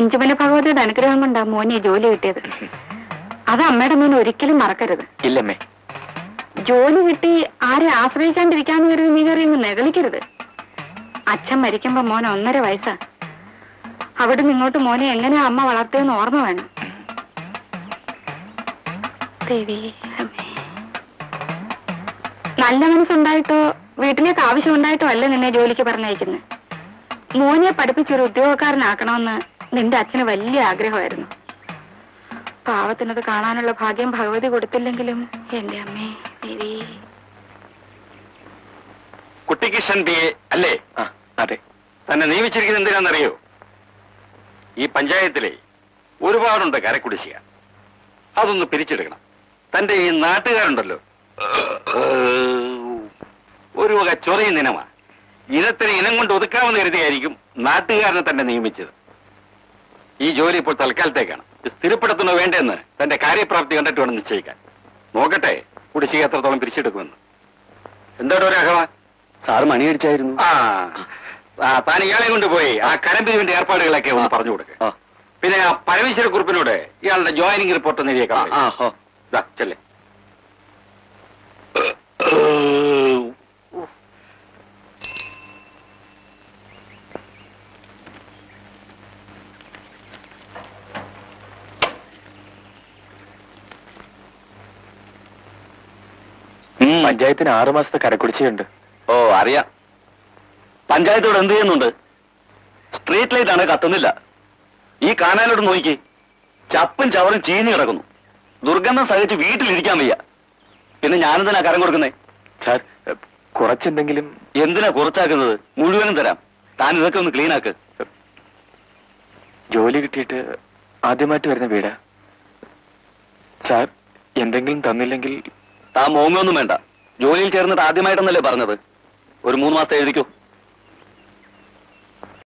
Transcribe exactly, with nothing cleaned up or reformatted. അഞ്ചുമന ഭഗവതിയുടെ അനുഗ്രഹം കൊണ്ടാ മോനെ ജോലി കിട്ടിയത്. അത് അമ്മയുടെ മോൻ ഒരിക്കലും മറക്കരുത്. ഇല്ലമ്മേ, ജോലി കിട്ടി ആരെ ആശ്രയിക്കാണ്ടിരിക്കാന്ന് കരുതി നീ കയറി നെകളിക്കരുത്. അച്ഛൻ മരിക്കുമ്പോ മോൻ ഒന്നര വയസ്സാ. അവിടെ നിങ്ങോട്ട് മോനെ എങ്ങനെയാ അമ്മ വളർത്തിയെന്ന് ഓർമ്മ വേണം. നല്ല മനസ്സുണ്ടായിട്ടോ വീട്ടിലേക്ക് ആവശ്യമുണ്ടായിട്ടോ അല്ല നിന്നെ ജോലിക്ക് പറഞ്ഞയക്കുന്നത്. മോനെ പഠിപ്പിച്ചൊരു ഉദ്യോഗക്കാരനാക്കണമെന്ന് നിന്റെ അച്ഛന് വലിയ ആഗ്രഹമായിരുന്നു. പാവത്തിനത് കാണാനുള്ള ഭാഗ്യം ഭഗവതി കൊടുത്തില്ലെങ്കിലും എന്റെ അമ്മേ ദേവി. കുട്ടികൃഷ്ണൻ പിയെ അല്ലേ? അതെ. തന്നെ നിയമിച്ചിരിക്കുന്നത് എന്തിനാണെന്നറിയോ? ഈ പഞ്ചായത്തിലെ ഒരുപാടുണ്ട് കരക്കുടിശ്ശിക, അതൊന്ന് പിരിച്ചെടുക്കണം. തന്റെ ഈ നാട്ടുകാരുണ്ടല്ലോ ഒരു വക ചൊറയും ഇനമാ. ഇനത്തിന് ഇനം കൊണ്ട് ഒതുക്കാമെന്ന് കരുതിയായിരിക്കും നാട്ടുകാരനെ തന്നെ നിയമിച്ചത്. ഈ ജോലി ഇപ്പോൾ തൽക്കാലത്തേക്കാണ്. സ്ഥിരപ്പെടുത്തുന്നോ വേണ്ടെന്ന് തന്റെ കാര്യപ്രാപ്തി കണ്ടിട്ട് വേണം നിശ്ചയിക്കാൻ. നോക്കട്ടെ കുടിശ്ശിക എത്രത്തോളം പിരിച്ചെടുക്കുമെന്ന്. എന്താടോ രാഘവ സാറ് മണിയടിച്ചായിരുന്നു. ആ താൻ ഇയാളെ കൊണ്ടുപോയി ആ കരംപിരിവിന്റെ ഏർപ്പാടുകളൊക്കെ ഒന്ന് പറഞ്ഞു കൊടുക്കുക. പിന്നെ ആ പരമേശ്വര കുറിപ്പിനോട് ഇയാളുടെ ജോയിനിങ് റിപ്പോർട്ട് ഒന്ന് എഴുതിയേക്കാം. ചെല്ലേ. പഞ്ചായത്തിന് ആറു മാസത്തെ കരക്കുടിശ്ശികയുണ്ട്. ഓ അറിയാം. പഞ്ചായത്തോട് എന്ത് ചെയ്യുന്നുണ്ട്? സ്ട്രീറ്റ് ലൈറ്റ് ആണ് കത്തുന്നില്ല. ഈ കാനാലോട് നോക്കി ചപ്പും ചവറും ചീഞ്ഞു കിടക്കുന്നു. ദുർഗന്ധം സഹിച്ച് വീട്ടിലിരിക്കാൻ വയ്യ. പിന്നെ ഞാനെന്തിനാ കരം കൊടുക്കുന്നേ? സാർ കുറച്ചെന്തെങ്കിലും. എന്തിനാ കുറച്ചാക്കുന്നത്? മുഴുവനും തരാം. താൻ ഇതൊക്കെ ഒന്ന് ക്ലീൻ ആക്ക്. ജോലി കിട്ടിയിട്ട് ആദ്യമായിട്ട് വരുന്ന വീടാ സാർ. എന്തെങ്കിലും തന്നില്ലെങ്കിൽ താൻ മോങ്ങൊന്നും വേണ്ട. ജോലിയിൽ ചേർന്നിട്ട് ആദ്യമായിട്ടൊന്നല്ലേ പറഞ്ഞത്? ഒരു മൂന്ന് മാസത്തെ എഴുതിക്കോ.